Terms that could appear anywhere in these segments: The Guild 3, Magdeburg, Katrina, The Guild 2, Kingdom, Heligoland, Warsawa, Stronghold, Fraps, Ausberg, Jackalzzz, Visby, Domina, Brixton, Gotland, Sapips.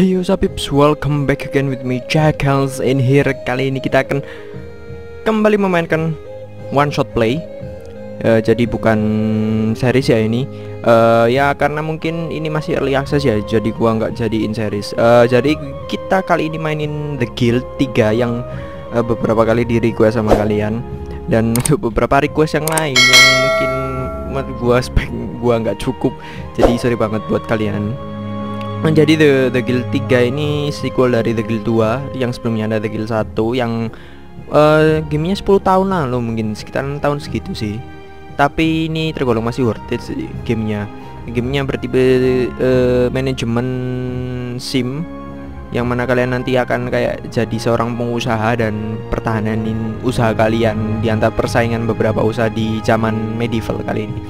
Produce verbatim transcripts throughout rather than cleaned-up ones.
Hey yo sapips, welcome back again with me Jackalzzz in here. Kali ini kita akan kembali memainkan one shot play. Uh, jadi bukan series ya ini. Uh, ya karena mungkin ini masih early access ya, jadi gua nggak jadiin series. Uh, jadi kita kali ini mainin The Guild tiga yang uh, beberapa kali di request sama kalian, dan untuk beberapa request yang lain yang mungkin menurut gua spek gua nggak cukup. Jadi sorry banget buat kalian. Menjadi The, The Guild tiga ini sequel dari The Guild dua yang sebelumnya ada The Guild satu yang uh, gamenya sepuluh tahun lah loh, mungkin sekitar enam tahun segitu sih. Tapi ini tergolong masih worth it sih gamenya. Gamenya bertipe uh, manajemen SIM, yang mana kalian nanti akan kayak jadi seorang pengusaha dan pertahanin usaha kalian di antara persaingan beberapa usaha di zaman medieval kali ini.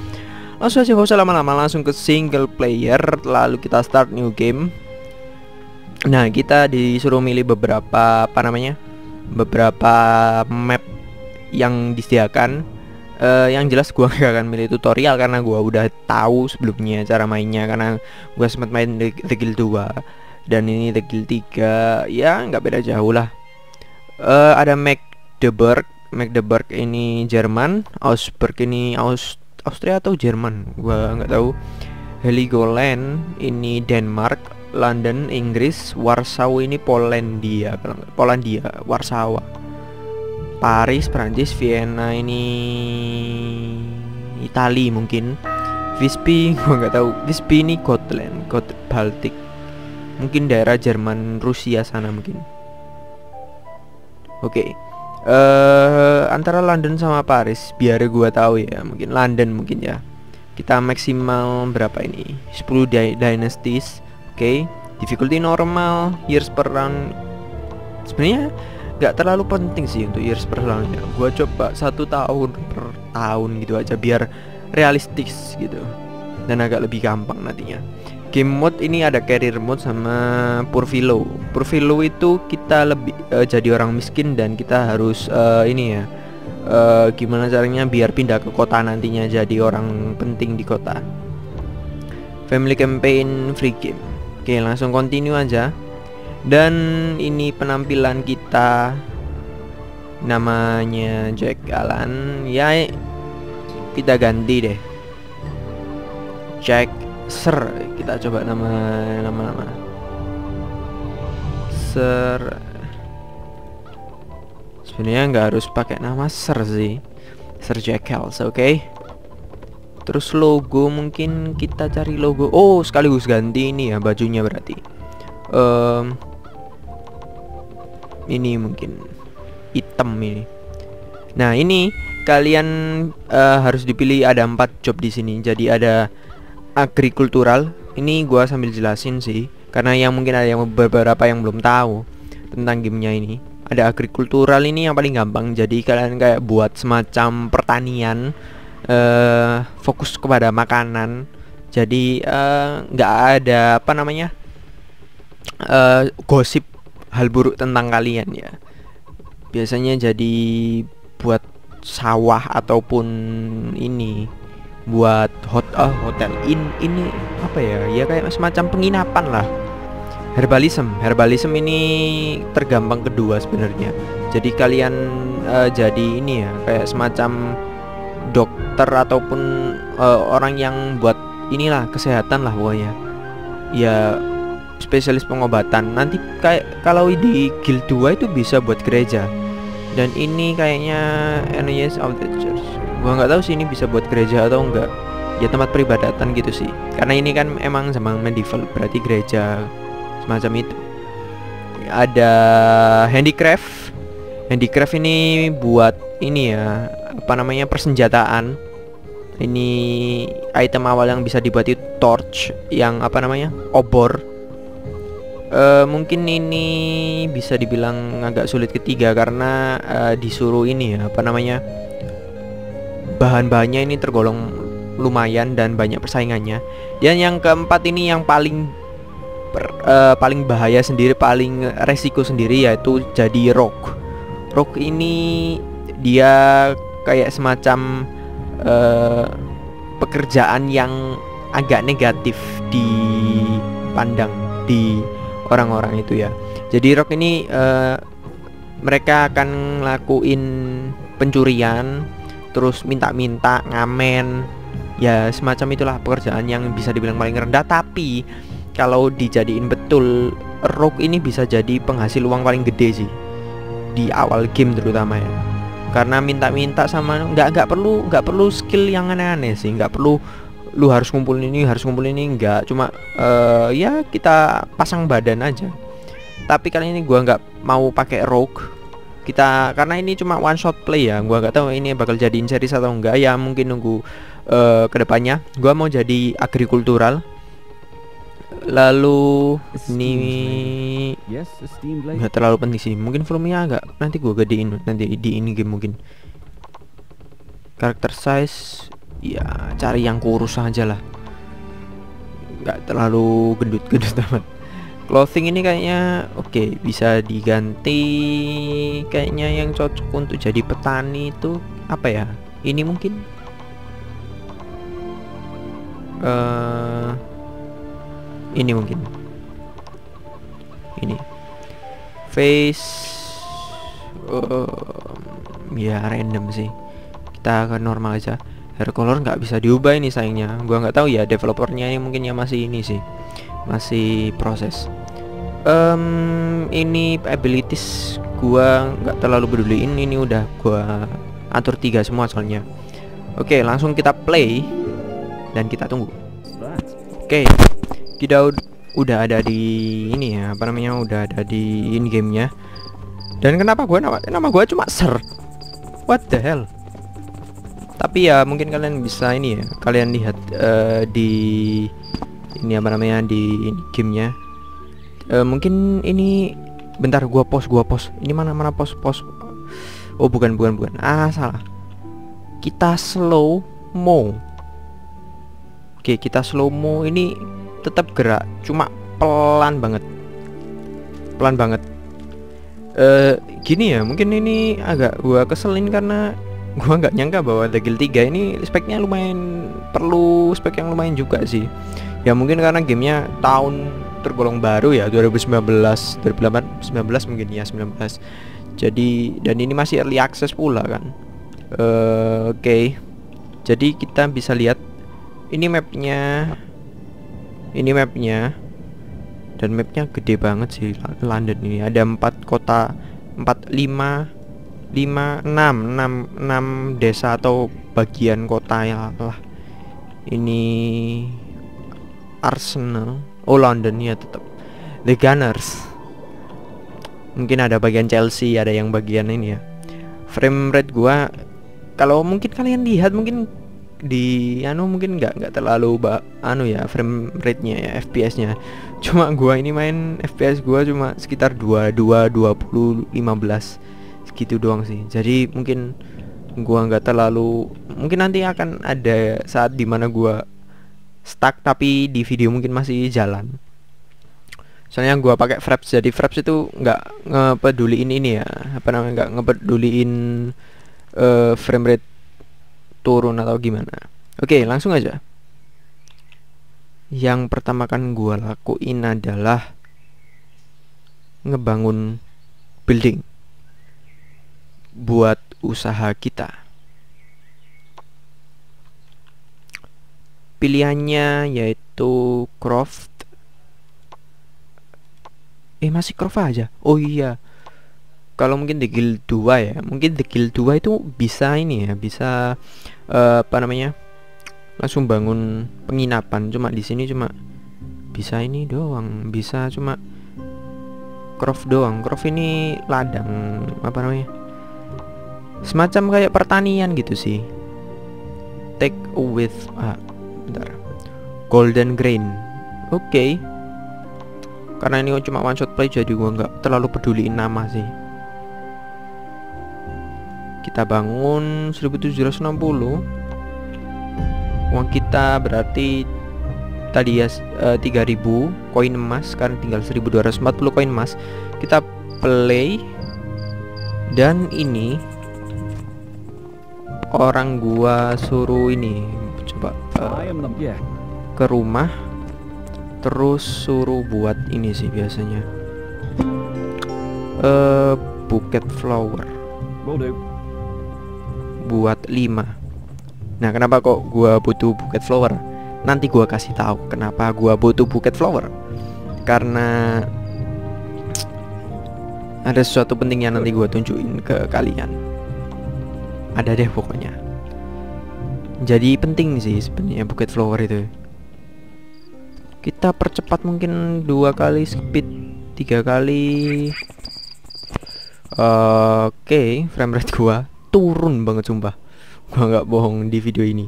Langsung aja, gak usah lama-lama, langsung ke single player. Lalu kita start new game. Nah, kita disuruh milih beberapa apa namanya, beberapa map yang disediakan. uh, Yang jelas gua gak akan milih tutorial karena gua udah tahu sebelumnya cara mainnya, karena gua sempat main The Guild dua dan ini The Guild tiga. Ya nggak beda jauh lah. uh, Ada Magdeburg. Magdeburg ini Jerman, Ausberg ini Aus Austria atau Jerman, gua nggak tahu. Heligoland ini Denmark, London Inggris, Warsawa ini Polandia, Polandia, Warsawa, Paris Prancis, Vienna ini Itali mungkin, Visby gua nggak tahu. Visby ini Gotland, Got Baltic, mungkin daerah Jerman Rusia sana mungkin. Oke. Okay. Uh, antara London sama Paris, biar gua tahu ya, mungkin London mungkin ya. Kita maksimal berapa ini? sepuluh dynasties. Oke, okay. Difficulty normal, years per round. Sebenarnya nggak terlalu penting sih untuk years per roundnya. Gua coba satu tahun per tahun gitu aja biar realistis gitu dan agak lebih gampang nantinya. Game mode ini ada career mode sama poor fellow. Poor fellow itu kita lebih uh, jadi orang miskin dan kita harus uh, ini ya, uh, gimana caranya biar pindah ke kota nantinya jadi orang penting di kota. Family campaign free game. Oke, langsung continue aja. Dan ini penampilan kita, namanya Jackalzzz ya, kita ganti deh Jackalzzz. Kita coba nama nama nama Ser. Sebenarnya nggak harus pakai nama Ser sih, Ser Jackalzzz. Oke, okay. Terus logo, mungkin kita cari logo. Oh, sekaligus ganti ini ya bajunya berarti. um, Ini mungkin hitam ini. Nah ini kalian uh, harus dipilih, ada empat job di sini. Jadi ada agrikultural, ini gua sambil jelasin sih karena yang mungkin ada yang beberapa yang belum tahu tentang gamenya ini. Ada agrikultural ini yang paling gampang, jadi kalian kayak buat semacam pertanian, uh, fokus kepada makanan. Jadi nggak uh, ada apa namanya uh, gosip hal buruk tentang kalian ya. Biasanya jadi buat sawah ataupun ini buat hot, oh, hotel in ini apa ya, ya kayak semacam penginapan lah. Herbalism, herbalism ini tergampang kedua sebenarnya. Jadi kalian uh, jadi ini ya kayak semacam dokter ataupun uh, orang yang buat inilah kesehatan lah pokoknya. Ya spesialis pengobatan. Nanti kayak kalau di Guild dua itu bisa buat gereja. Dan ini kayaknya N S of the Church. Gua nggak tahu sih ini bisa buat gereja atau enggak. Ya tempat peribadatan gitu sih. Karena ini kan emang zaman medieval, berarti gereja semacam itu. Ada handicraft. Handicraft ini buat ini ya, apa namanya, persenjataan. Ini item awal yang bisa dibuat itu torch, yang apa namanya, obor. Uh, mungkin ini bisa dibilang agak sulit ketiga karena uh, disuruh ini ya apa namanya, bahan-bahannya ini tergolong lumayan dan banyak persaingannya. Dan yang keempat ini yang paling per, uh, paling bahaya sendiri, paling resiko sendiri, yaitu jadi rogue. Rogue ini dia kayak semacam uh, pekerjaan yang agak negatif dipandang di orang-orang itu ya. Jadi Rock ini uh, mereka akan lakuin pencurian, terus minta-minta, ngamen, ya semacam itulah pekerjaan yang bisa dibilang paling rendah. Tapi kalau dijadiin betul, Rock ini bisa jadi penghasil uang paling gede sih di awal game terutama ya. Karena minta-minta sama nggak nggak perlu nggak perlu skill yang aneh-aneh sih, nggak perlu lu harus ngumpulin ini harus ngumpulin ini nggak, cuma uh, ya kita pasang badan aja. Tapi kali ini gua nggak mau pakai rogue kita karena ini cuma one shot play ya. Gua nggak tahu ini bakal jadiin series atau enggak ya, mungkin nunggu uh, kedepannya. Gua mau jadi agrikultural. Lalu ini nggak terlalu penting sih, mungkin volumenya agak nanti gua gedein nanti di ini game mungkin. Karakter size ya cari yang kurus aja lah, nggak terlalu gendut-gendut amat. Clothing ini kayaknya oke, okay, bisa diganti. Kayaknya yang cocok untuk jadi petani itu apa ya? Ini mungkin uh, ini mungkin ini face uh, ya random sih, kita akan normal aja. Hair color nggak bisa diubah ini sayangnya. Gua nggak tahu ya developernya, yang mungkin ya masih ini sih, masih proses. Um, ini abilities gua nggak terlalu peduliin, ini udah gua atur tiga semua soalnya. Oke, langsung kita play dan kita tunggu. Oke, kita udah ada di ini ya, apa namanya, udah ada di in gamenya. Dan kenapa gua nama, nama gua cuma Sir? What the hell? Tapi ya mungkin kalian bisa ini ya, kalian lihat uh, di ini apa namanya di gamenya. Uh, mungkin ini bentar gua post gua post ini mana mana post post oh bukan bukan bukan ah salah, kita slow mo. Oke, kita slow mo ini tetap gerak cuma pelan banget pelan banget. Uh, gini ya, mungkin ini agak gua keselin karena gua nggak nyangka bahwa The Guild tiga ini speknya lumayan, perlu spek yang lumayan juga sih ya. Mungkin karena gamenya tahun tergolong baru ya, dua ribu sembilan belas dua ribu delapan belas mungkin ya, sembilan belas. Jadi dan ini masih early access pula kan. Uh, oke, okay. Jadi kita bisa lihat ini mapnya ini mapnya dan mapnya gede banget sih. London ini ada empat kota, empat lima lima enam enam enam desa atau bagian kota ya lah. Ini Arsenal, oh London ya tetap. The Gunners. Mungkin ada bagian Chelsea, ada yang bagian ini ya. Frame rate gua kalau mungkin kalian lihat mungkin di anu mungkin nggak nggak terlalu ba, anu ya frame rate-nya ya, F P S-nya. Cuma gua ini main F P S gua cuma sekitar dua puluh dua, dua puluh, lima belas segitu doang sih. Jadi mungkin gua nggak terlalu, mungkin nanti akan ada saat dimana gua stuck tapi di video mungkin masih jalan. Soalnya gua pakai fraps, jadi fraps itu nggak ngepeduliin ini ya, apa namanya, nggak ngepeduliin uh, frame rate turun atau gimana. Oke, langsung aja. Yang pertama kan gua lakuin adalah ngebangun building buat usaha kita. Pilihannya yaitu craft. Eh masih craft aja. Oh iya, kalau mungkin The Guild dua ya, mungkin The Guild dua itu bisa ini ya, bisa uh, apa namanya, langsung bangun penginapan. Cuma di sini cuma bisa ini doang, bisa cuma craft doang. Craft ini ladang apa namanya, semacam kayak pertanian gitu sih. Take with ah, bentar. Golden Grain. Oke, okay. Karena ini cuma one shot play jadi gua nggak terlalu peduliin nama sih. Kita bangun seribu tujuh ratus enam puluh. Uang kita berarti tadi ya uh, tiga ribu koin emas, sekarang tinggal seribu dua ratus empat puluh koin emas. Kita play. Dan ini orang gua suruh ini coba uh, ke rumah terus suruh buat ini sih biasanya, uh, buket flower buat lima. Nah, kenapa kok gua butuh buket flower? Nanti gua kasih tahu kenapa gua butuh buket flower, karena ada sesuatu penting yang nanti gua tunjukin ke kalian. Ada deh pokoknya. Jadi penting sih sebenarnya buket flower itu. Kita percepat mungkin dua kali speed, tiga kali. Oke, okay, frame rate gua turun banget sumpah. Gua nggak bohong di video ini.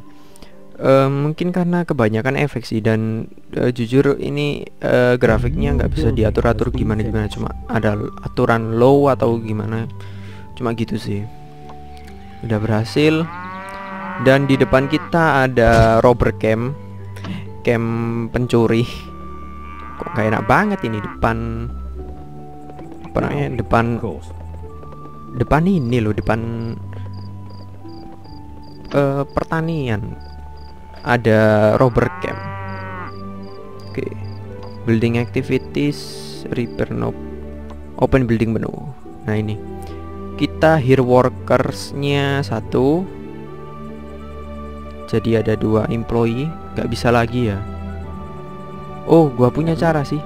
Uh, mungkin karena kebanyakan efek sih, dan uh, jujur ini uh, grafiknya nggak bisa diatur-atur gimana-gimana, cuma ada aturan low atau gimana. Cuma gitu sih. Udah berhasil. Dan di depan kita ada robber camp. Camp pencuri. Kok gak enak banget ini depan. Apa namanya? Depan Depan ini loh, depan uh, pertanian ada robber camp. Oke, okay. Building activities repair nope, open building menu. Nah ini kita hire workersnya satu, jadi ada dua employee. Gak bisa lagi ya. Oh, gua punya cara sih.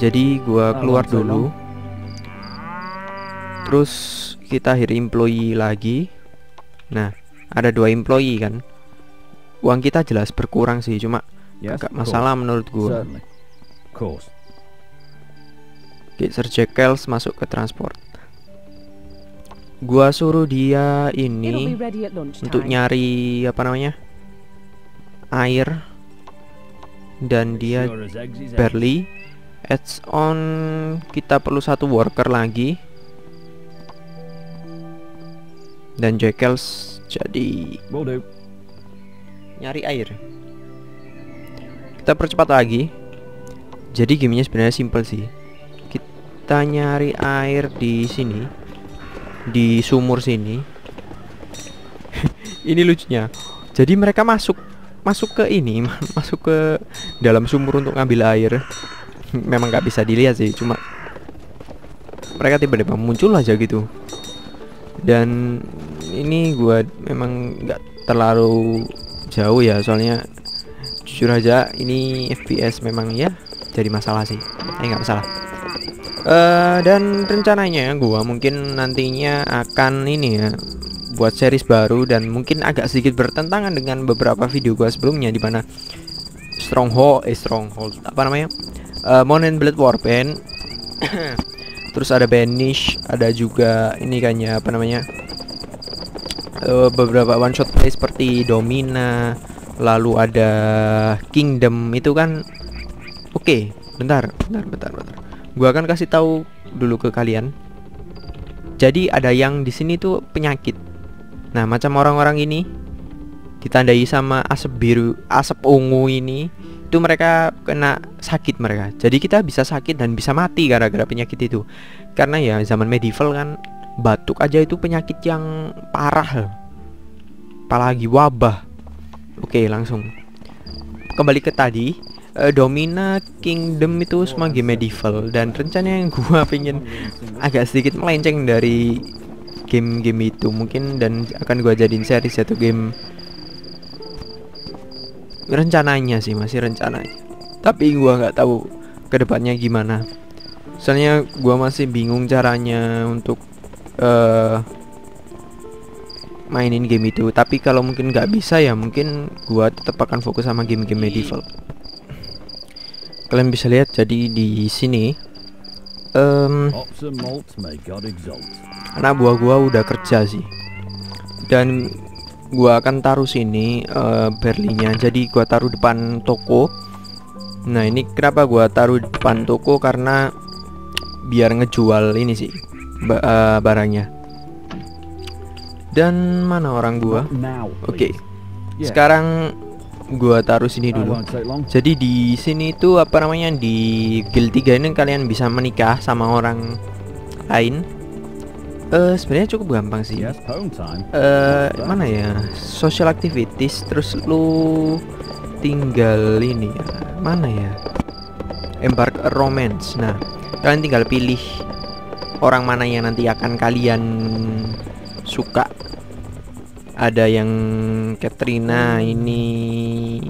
Jadi gua keluar dulu. Terus kita hire employee lagi. Nah, ada dua employee kan. Uang kita jelas berkurang sih, cuma yes, gak masalah menurut gua. Oke, Sir Jackalzzz masuk ke transport. Gua suruh dia ini untuk nyari apa namanya, air. Dan dia barely adds on. Kita perlu satu worker lagi. Dan Jackalzzz jadi nyari air. Kita percepat lagi. Jadi gamenya sebenarnya simple sih. Kita nyari air di sini, di sumur sini. Ini lucunya. Jadi mereka masuk, masuk ke ini, masuk ke dalam sumur untuk ngambil air. Memang nggak bisa dilihat sih, cuma mereka tiba-tiba muncul aja gitu. Dan ini gua memang nggak terlalu jauh ya, soalnya jujur aja ini F P S memang ya jadi masalah sih, eh nggak masalah. Uh, dan rencananya gua mungkin nantinya akan ini ya, buat series baru, dan mungkin agak sedikit bertentangan dengan beberapa video gua sebelumnya, di mana Stronghold, eh Stronghold apa namanya, uh, Mountain Blade Warband. Terus ada banish, ada juga ini kan ya apa namanya, uh, beberapa one shot play seperti Domina, lalu ada Kingdom itu kan. Oke, okay, bentar, bentar, bentar, bentar. Gua akan kasih tahu dulu ke kalian. Jadi ada yang di sini tuh penyakit. Nah, macam orang-orang ini ditandai sama asap biru, asap ungu ini, itu mereka kena sakit mereka. Jadi kita bisa sakit dan bisa mati gara-gara penyakit itu. Karena ya zaman medieval kan, batuk aja itu penyakit yang parah, apalagi wabah. Oke, langsung kembali ke tadi. uh, Domina, Kingdom itu semua game medieval. Dan rencananya yang gua pengen agak sedikit melenceng dari game-game itu mungkin, dan akan gua jadiin series satu game. Rencananya sih, masih rencananya, tapi gua nggak tahu kedepannya gimana. Soalnya gua masih bingung caranya untuk uh, mainin game itu. Tapi kalau mungkin nggak bisa ya, mungkin gua tetap akan fokus sama game-game medieval. Kalian bisa lihat, jadi di sini um, anak buah gua udah kerja sih, dan gua akan taruh sini uh, berlinya. Jadi gua taruh depan toko. Nah, ini kenapa gua taruh depan toko, karena biar ngejual ini sih ba uh, barangnya. Dan mana orang gua? Oke, okay. Sekarang gua taruh sini dulu. Jadi di sini itu apa namanya, di Guild tiga ini kalian bisa menikah sama orang lain. Uh, sebenarnya cukup gampang sih. Uh, mana ya, social activities. Terus lu tinggal ini ya, mana ya, Embark Romance. Nah, kalian tinggal pilih orang mana yang nanti akan kalian suka. Ada yang Katrina ini.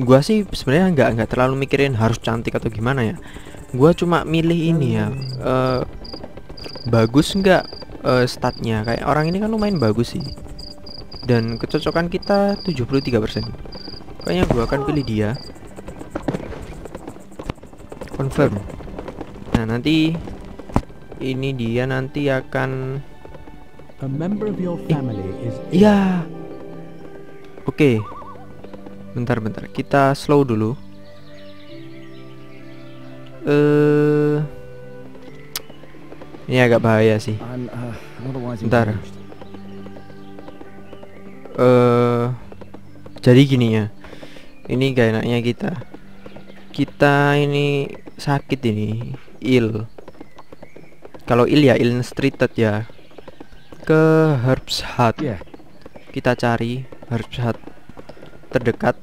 Gua sih sebenarnya nggak nggak terlalu mikirin harus cantik atau gimana ya. Gua cuma milih ini ya. Uh, bagus nggak uh, statnya? Kayak orang ini kan lumayan bagus sih. Dan kecocokan kita tujuh puluh tiga persen. Kayaknya gua akan pilih dia. Confirm. Nah, nanti ini dia nanti akan a member of your family is ya. Oke. Okay. Bentar-bentar, kita slow dulu. Eh. Uh, ini agak bahaya sih. Bentar. Eh, uh, jadi gini ya. Ini gak enaknya kita. Kita ini sakit ini, ill. Kalau ill ya illness treated ya. Ke Herb's Hut. Yeah. Kita cari Herb's Hut terdekat.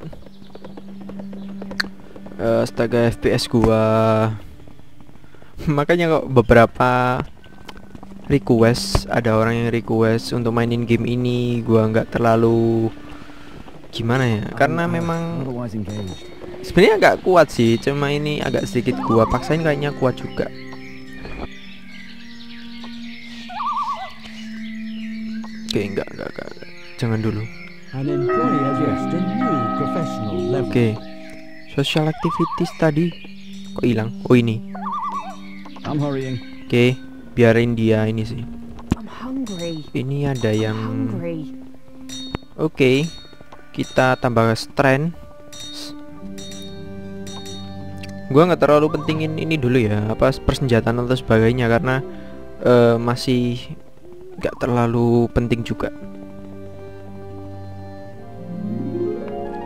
Uh, astaga, F P S gua. Makanya kok beberapa request, ada orang yang request untuk mainin game ini, gua nggak terlalu gimana ya, karena memang sebenarnya nggak kuat sih, cuma ini agak sedikit gua paksain kayaknya kuat juga. Oke, enggak, enggak, enggak, enggak. Jangan dulu. Oke, social activities tadi kok hilang? Oh ini. Oke, okay, biarin dia ini sih. Ini ada yang oke, okay, kita tambah strength. Gua nggak terlalu pentingin ini dulu ya, apa persenjataan atau sebagainya, karena uh, masih nggak terlalu penting juga.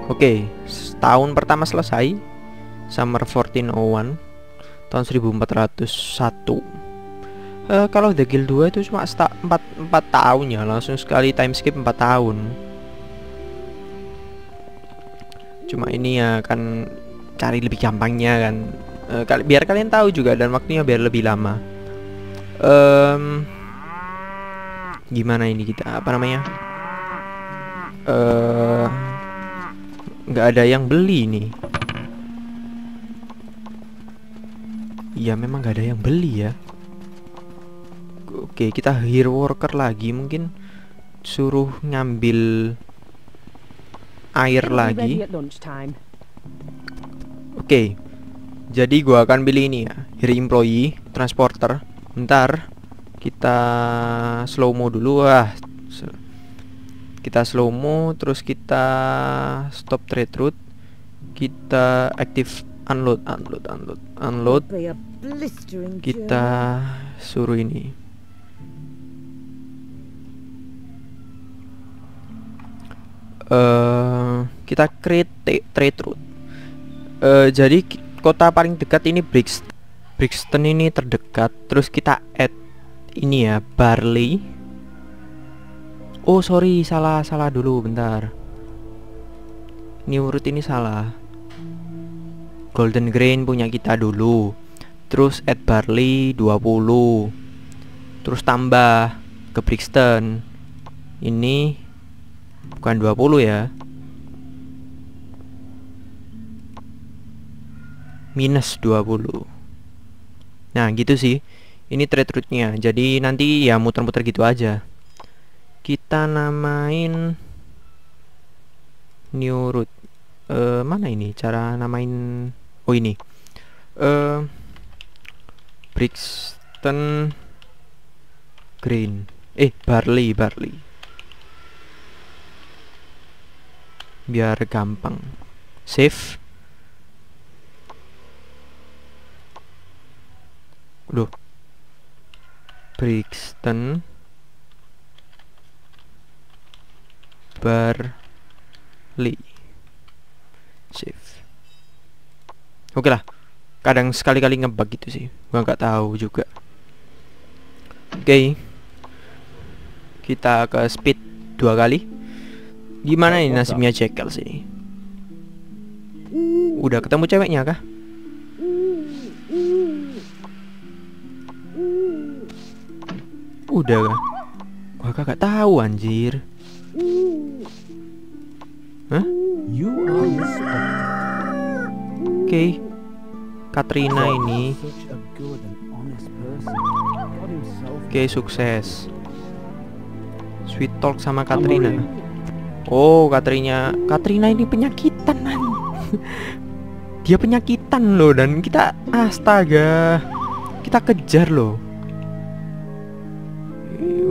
Oke, okay, tahun pertama selesai. Summer fourteen oh one, tahun seribu empat ratus satu. Uh, kalau The Guild dua itu cuma empat tahun ya, langsung sekali time skip empat tahun. Cuma ini ya kan cari lebih gampangnya kan. Uh, kal biar kalian tahu juga dan waktunya biar lebih lama. Um, gimana ini kita apa namanya? Uh, nggak ada yang beli nih. Iya memang nggak ada yang beli ya. Oke, kita hire worker lagi, mungkin suruh ngambil air lagi. Oke, jadi gua akan pilih ini ya, hire employee transporter. Bentar, kita slow mo dulu. Wah, kita slow-mo, terus kita stop trade route, kita aktif unload, unload, unload, unload, kita suruh ini. Uh, kita create trade route. Uh, jadi kota paling dekat ini Brixton. Brixton ini terdekat. Terus kita add ini ya, barley. Oh sorry, salah salah dulu, bentar. Ini urut ini salah. Golden grain punya kita dulu. Terus add barley dua puluh. Terus tambah ke Brixton. Ini bukan dua puluh ya. Minus dua puluh. Nah gitu sih. Ini trade route-nya. Jadi nanti ya muter-muter gitu aja. Kita namain new route. Uh, mana ini cara namain? Oh ini uh, Brixton Green. Eh barley barley. Biar gampang. Save. Loh. Brixton barley. Save. Oke lah, kadang sekali-kali ngebug gitu sih, gua nggak tahu juga. Oke, okay. Kita ke speed dua kali. Gimana ini nasibnya Jackalzzz ini? Udah ketemu ceweknya kah? udah. Wah, kakak tahu anjir. Hah? Oke, okay. Katrina ini. Oke, okay, sukses. Sweet talk sama Katrina. Oh, Katrina, Katrina ini penyakitan man. Dia penyakitan loh, dan kita astaga, kita kejar loh.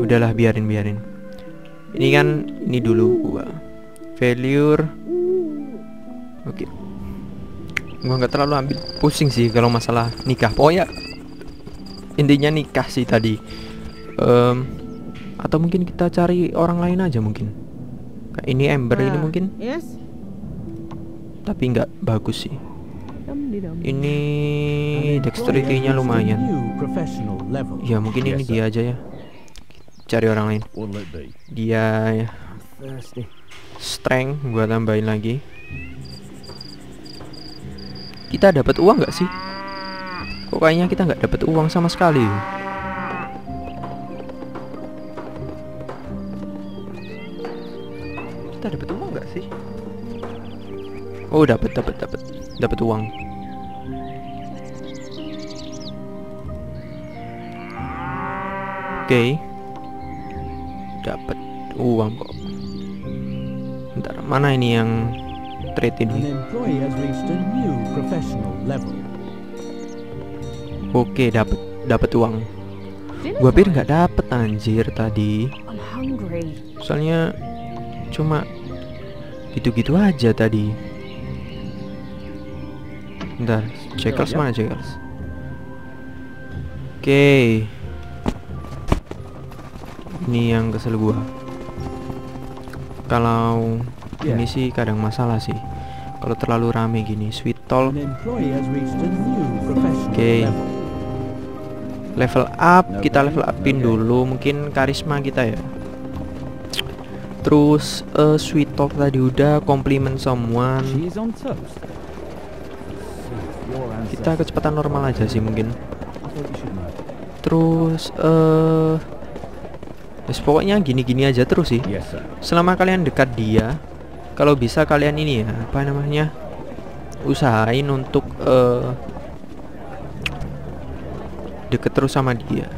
Udahlah, biarin biarin. Ini kan ini dulu gua. Failure. Oke. Okay. Gua nggak terlalu ambil pusing sih kalau masalah nikah. Pokoknya intinya nikah sih tadi. Um, atau mungkin kita cari orang lain aja mungkin. Kayak ini Ember uh, ini mungkin. Yes. Tapi nggak bagus sih. Ini dexterity-nya lumayan. Ya mungkin ini dia aja ya. Cari orang lain. Dia ya. Strength gua tambahin lagi. Kita dapat uang nggak sih? Kok kayaknya kita nggak dapat uang sama sekali. Kita dapat uang nggak sih? Oh, dapat dapat dapat dapat uang. Oke, okay. Dapat uang kok. Bentar, mana ini yang trade ini? Oke, okay, dapat dapat uang. Gua pikir nggak dapat anjir tadi. Soalnya cuma gitu-gitu aja tadi. Bentar, Jackalzzz mana Jackalzzz? Oke. Okay. Ini yang kesel gua. Kalau yeah. Ini sih kadang masalah sih. Kalau terlalu rame gini, sweet talk. Oke. Level up, kita level upin dulu mungkin karisma kita ya. Terus uh, sweet talk tadi udah, compliment someone. Kita kecepatan normal aja sih mungkin. Terus eh uh, Yes, pokoknya gini-gini aja terus sih. Yes, selama kalian dekat dia, kalau bisa kalian ini ya, apa namanya, usahain untuk uh, deket terus sama dia.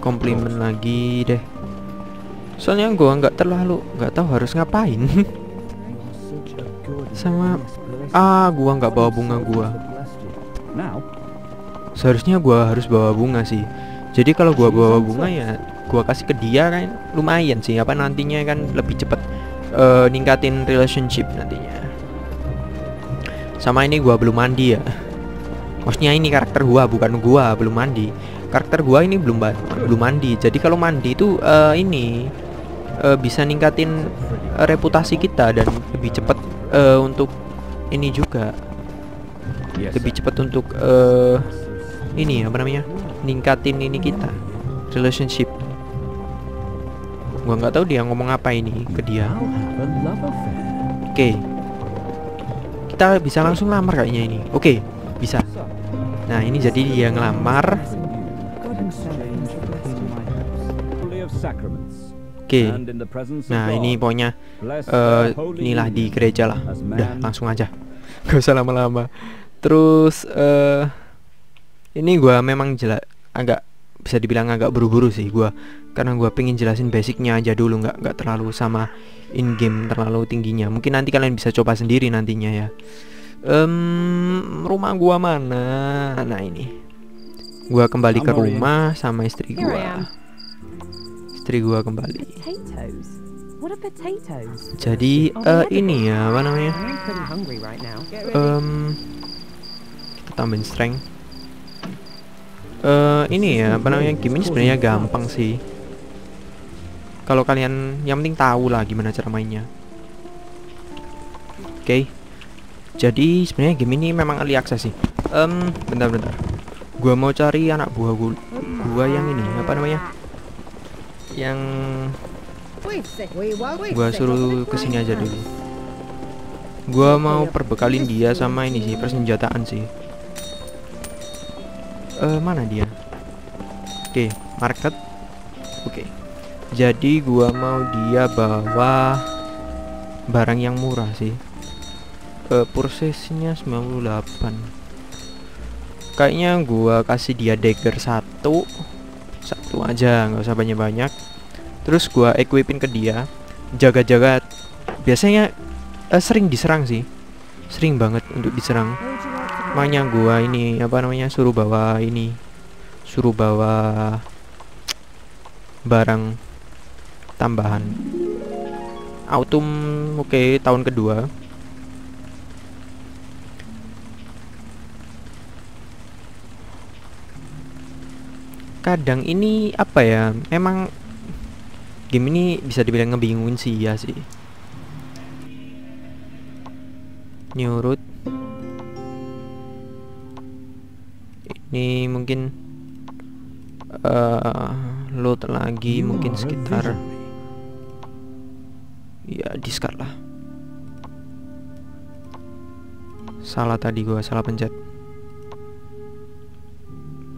Komplimen oh. Lagi deh. Soalnya gua nggak terlalu nggak tahu harus ngapain. Sama ah gua nggak bawa bunga gua. Seharusnya gua harus bawa bunga sih. Jadi kalau gua bawa bunga ya gua kasih ke dia kan lumayan sih, apa nantinya kan lebih cepet uh, ningkatin relationship nantinya. Sama ini gua belum mandi ya. Maksudnya ini karakter gua, bukan gua belum mandi. Karakter gua ini belum belum mandi. Jadi kalau mandi itu uh, ini uh, bisa ningkatin uh, reputasi kita dan lebih cepet uh, untuk ini juga. Lebih cepet untuk uh, ini apa namanya, ningkatin ini kita relationship. Gua nggak tahu dia ngomong apa ini ke dia. Oke, okay. Kita bisa langsung lamar kayaknya ini. Oke, okay, bisa. Nah ini jadi dia ngelamar. Oke, okay. Nah ini pokoknya uh, inilah di gereja lah. Udah langsung aja, gak usah lama-lama. Terus uh, ini gua memang jelas agak bisa dibilang agak buru-buru sih gua, karena gua pengen jelasin basicnya aja dulu, nggak nggak terlalu sama in game terlalu tingginya. Mungkin nanti kalian bisa coba sendiri nantinya ya. Um, rumah gua mana? Nah ini, gua kembali ke rumah sama istri gua. Istri gua kembali. Jadi uh, ini ya apa namanya? Um, kita tambahin strength. Uh, ini ya apa namanya, game ini sebenarnya gampang sih kalau kalian yang penting tahu lah gimana cara mainnya. Oke, okay. Jadi sebenarnya game ini memang early access sih. Um, bentar-bentar, gua mau cari anak buah gua, gua yang ini apa namanya, yang gua suruh kesini aja dulu. Gua mau perbekalin dia sama ini sih, persenjataan sih. uh, mana dia? Oke, okay, market. Oke, okay. Jadi gua mau dia bawa barang yang murah sih. Uh, prosesnya sembilan puluh delapan. Kayaknya gua kasih dia dagger satu satu aja, nggak usah banyak-banyak. Terus gua equipin ke dia, jaga-jaga. Biasanya uh, sering diserang sih, sering banget untuk diserang. Makanya gua ini apa namanya suruh bawa ini, suruh bawa barang tambahan. Autumn, oke, okay, tahun kedua. Kadang ini apa ya, emang game ini bisa dibilang ngebingungin sih ya sih. New route. Ini mungkin uh, load lagi, mungkin sekitar ya discard lah. Salah tadi gua, salah pencet.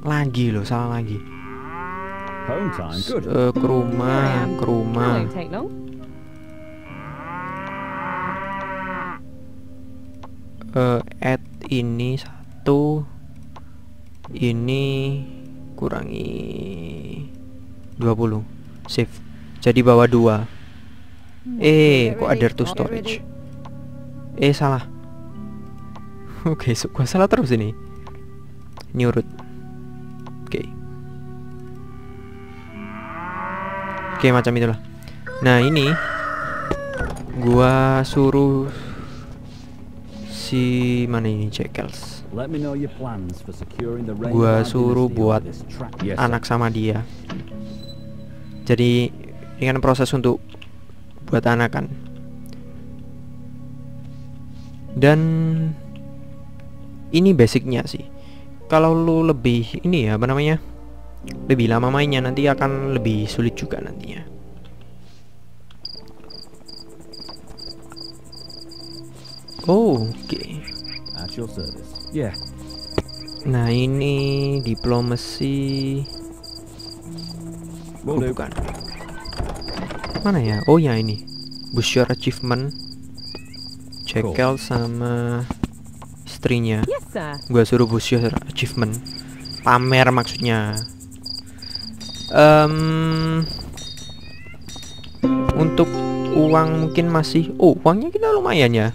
Lagi loh, salah lagi. Uh, ke rumah, ke rumah. Uh, add ini satu, ini kurangi dua puluh. Save. Jadi bawa dua. Eh, kok ada to storage? Eh, salah. Oke, okay, so, gua salah terus ini. New route. Oke. Okay. Oke, okay, macam itulah. Nah, ini gua suruh si mana ini, Jackalzzz. Gua suruh buat anak sama dia. Jadi ini kan proses untuk buat anakan. Dan ini basicnya sih. Kalau lu lebih ini ya, apa namanya? Lebih lama mainnya, nanti akan lebih sulit juga nantinya. Oh, oke. Okay. Yeah. Nah, ini diplomasi. Oh, bukan. Mana ya? Oh ya, ini. Boost your achievement. Jackal sama istrinya. Gua suruh boost your achievement. Pamer maksudnya. Um, untuk uang mungkin masih, oh uangnya kita lumayan ya.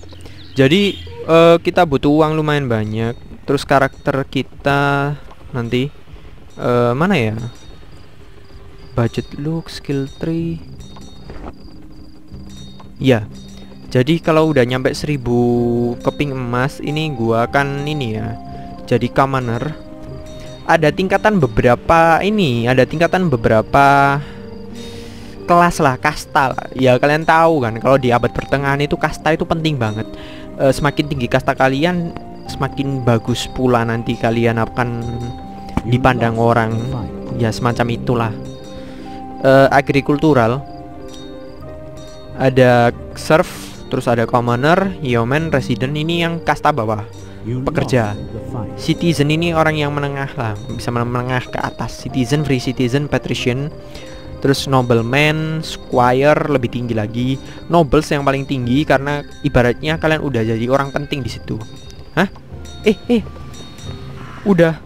Jadi uh, kita butuh uang lumayan banyak. Terus karakter kita nanti uh, mana ya? Budget look, skill tree. Ya. Jadi kalau udah nyampe seribu keping emas, ini gua akan ini ya, jadi commoner. Ada tingkatan beberapa ini, ada tingkatan beberapa kelas lah, kasta lah. Ya kalian tahu kan, kalau di abad pertengahan itu kasta itu penting banget. E, semakin tinggi kasta kalian, semakin bagus pula nanti kalian akan dipandang orang. Ya semacam itulah. E, agrikultural, ada serf, terus ada commoner, yeoman, resident, ini yang kasta bawah. Pekerja. Citizen ini orang yang menengah lah, bisa menengah ke atas. Citizen, free citizen, patrician. Terus nobleman, squire lebih tinggi lagi. Nobles yang paling tinggi karena ibaratnya kalian udah jadi orang penting di situ. Hah? Eh, eh. Udah.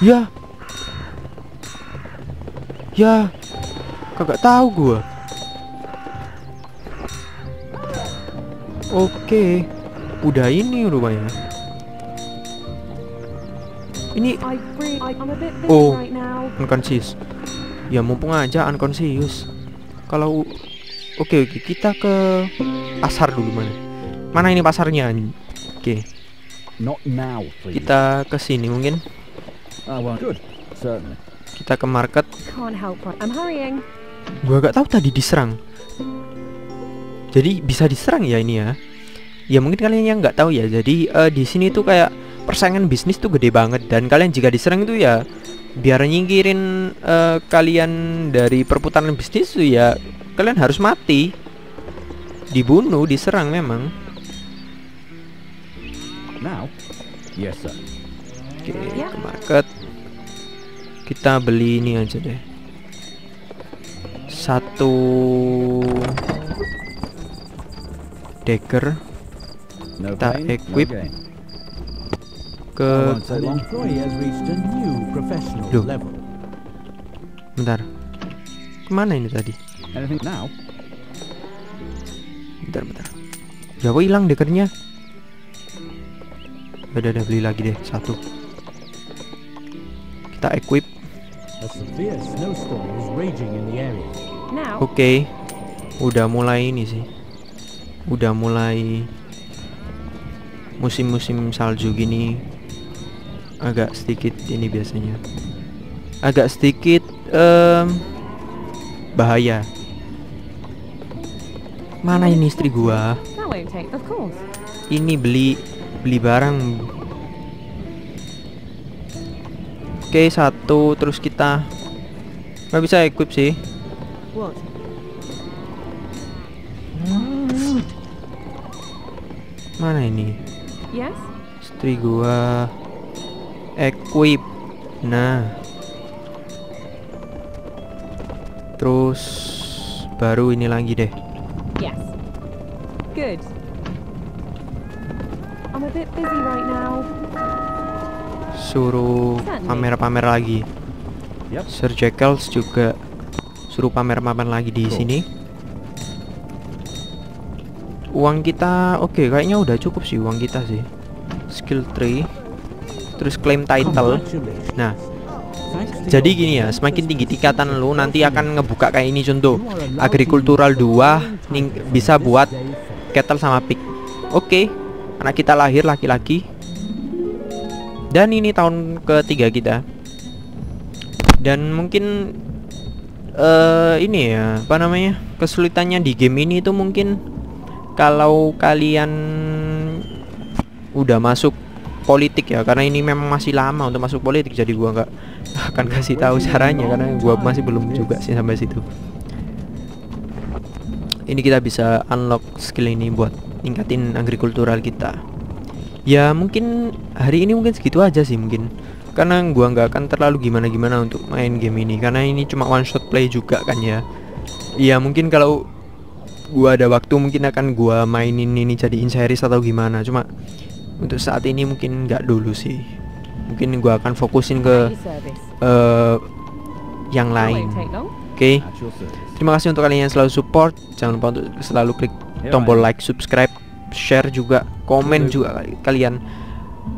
Ya. Ya. Kagak tahu gua. Oke. Udah ini rupanya. Ini oh unconscious. Ya mumpung aja unconscious. Kalau oke oke kita ke pasar dulu. Mana mana ini pasarnya? Oke okay. Kita ke sini mungkin. Kita ke market. Gua gak tahu tadi diserang. Jadi bisa diserang ya ini ya. Ya mungkin kalian yang nggak tahu ya. Jadi uh, di sini tuh kayak persaingan bisnis tuh gede banget, dan kalian jika diserang itu ya biar nyingkirin uh, kalian dari perputaran bisnis tuh ya kalian harus mati, dibunuh, diserang memang. Now, yes sir. Oke, okay, yeah. Ke market. Kita beli ini aja deh. Satu dagger kita equip ke. Duh. Bentar. Kemana ini tadi? Bentar, bentar. Ya kok hilang daggernya? Udah, udah, beli lagi deh satu. Kita equip. Oke, okay. Udah mulai ini sih. Udah mulai musim-musim salju gini. Agak sedikit ini biasanya. Agak sedikit um, bahaya. Mana ini istri gua? Ini beli beli barang. Oke, okay, satu. Terus kita nggak bisa equip sih. hmm. Mana ini? Yes. Istri gua equip. Nah, terus baru ini lagi deh. Yes. Good. I'm a bit busy right now. Suruh pamer-pamer lagi. Yep. Sir Jackalzzz juga suruh pamer-pamer lagi di cool. sini. Uang kita oke, okay, kayaknya udah cukup sih uang kita sih. Skill tree. Terus claim title. Nah, jadi gini ya, semakin tinggi tingkatan lu nanti akan ngebuka kayak ini contoh. Agrikultural dua ning bisa buat kettle sama pig. Oke, okay. Anak kita lahir laki-laki. Dan ini tahun ketiga kita. Dan mungkin uh, ini ya, apa namanya, kesulitannya di game ini itu mungkin kalau kalian udah masuk politik ya, karena ini memang masih lama untuk masuk politik, jadi gua nggak akan kasih tahu caranya karena gua masih belum juga sih sampai situ. Ini kita bisa unlock skill ini buat ningkatin agrikultural kita. Ya mungkin hari ini mungkin segitu aja sih mungkin, karena gua nggak akan terlalu gimana-gimana untuk main game ini, karena ini cuma one shot play juga kan ya. Ya mungkin kalau gua ada waktu mungkin akan gua mainin ini jadiin series atau gimana, cuma untuk saat ini mungkin nggak dulu sih. Mungkin gua akan fokusin ke uh, yang lain. Oke, okay. Terima kasih untuk kalian yang selalu support. Jangan lupa untuk selalu klik tombol like, subscribe, share juga, komen juga kalian.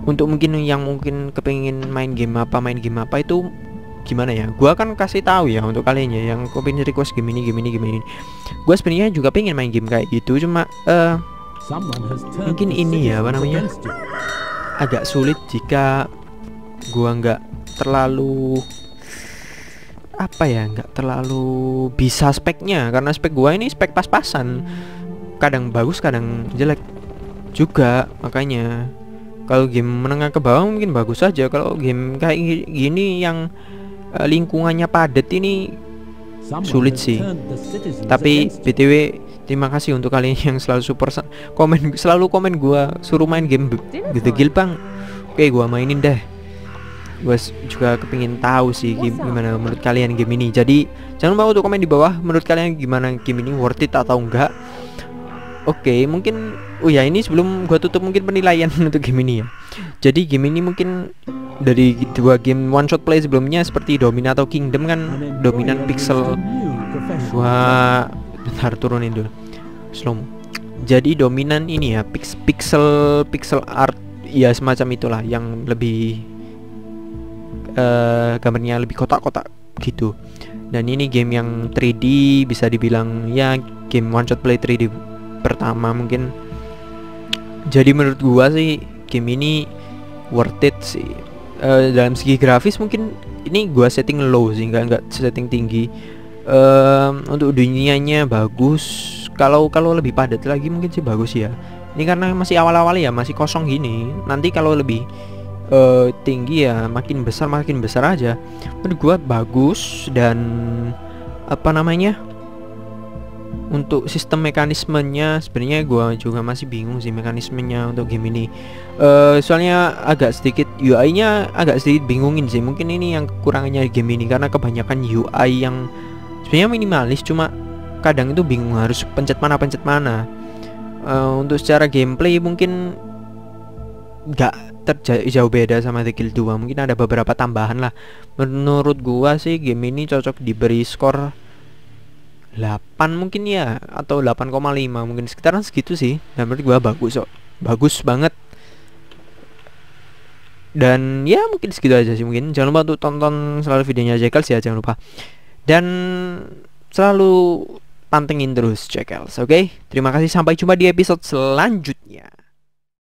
Untuk mungkin yang mungkin kepingin main game apa, main game apa itu gimana ya? Gua akan kasih tahu ya untuk kalian ya yang kepingin request game ini, game ini, game ini. Gua sebenarnya juga pengen main game kayak gitu, cuma uh, mungkin ini ya, apa namanya, agak sulit jika gua nggak terlalu apa ya, nggak terlalu bisa speknya, karena spek gua ini spek pas-pasan. Kadang bagus kadang jelek juga, makanya kalau game menengah ke bawah mungkin bagus saja, kalau game kayak gini yang uh, lingkungannya padat ini sulit sih. Tapi btw terima kasih untuk kalian yang selalu support, komen, selalu komen gua suruh main game The Guild Bang. Oke, gua mainin deh. Gue juga kepingin tahu sih gimana menurut kalian game ini. Jadi jangan lupa untuk komen di bawah menurut kalian gimana game ini, worth it atau enggak. Oke, okay, mungkin oh ya ini sebelum gua tutup mungkin penilaian untuk game ini ya. Jadi game ini mungkin dari dua game one shot play sebelumnya seperti Domina atau Kingdom kan dominan pixel. Wah, bentar turunin dulu. Slow. Jadi dominan ini ya pix, pixel pixel art ya semacam itulah yang lebih uh, gambarnya lebih kotak-kotak gitu. Dan ini game yang tiga D bisa dibilang ya game one shot play tiga D pertama mungkin. Jadi menurut gua sih game ini worth it sih. Uh, dalam segi grafis mungkin ini gua setting low sih, nggak nggak setting tinggi. Uh, untuk dunianya bagus. Kalau kalau lebih padat lagi mungkin sih bagus ya. Ini karena masih awal-awal ya, masih kosong gini. Nanti kalau lebih uh, tinggi ya makin besar makin besar aja. Menurut gua bagus dan apa namanya? Untuk sistem mekanismenya sebenarnya gua juga masih bingung sih mekanismenya untuk game ini. Uh, soalnya agak sedikit U I-nya agak sedikit bingungin sih. Mungkin ini yang kekurangannya game ini, karena kebanyakan U I yang sebenarnya minimalis, cuma kadang itu bingung harus pencet mana pencet mana. Uh, untuk secara gameplay mungkin nggak terjauh beda sama The Guild dua. Mungkin ada beberapa tambahan lah. Menurut gua sih game ini cocok diberi skor delapan mungkin ya, atau delapan koma lima mungkin, sekitaran segitu sih. Dan menurut gua bagus kok, bagus banget. Dan ya mungkin segitu aja sih mungkin. Jangan lupa untuk tonton selalu videonya Jackalzzz ya, jangan lupa. Dan selalu pantengin terus Jackalzzz, oke? Okay? Terima kasih, sampai jumpa di episode selanjutnya.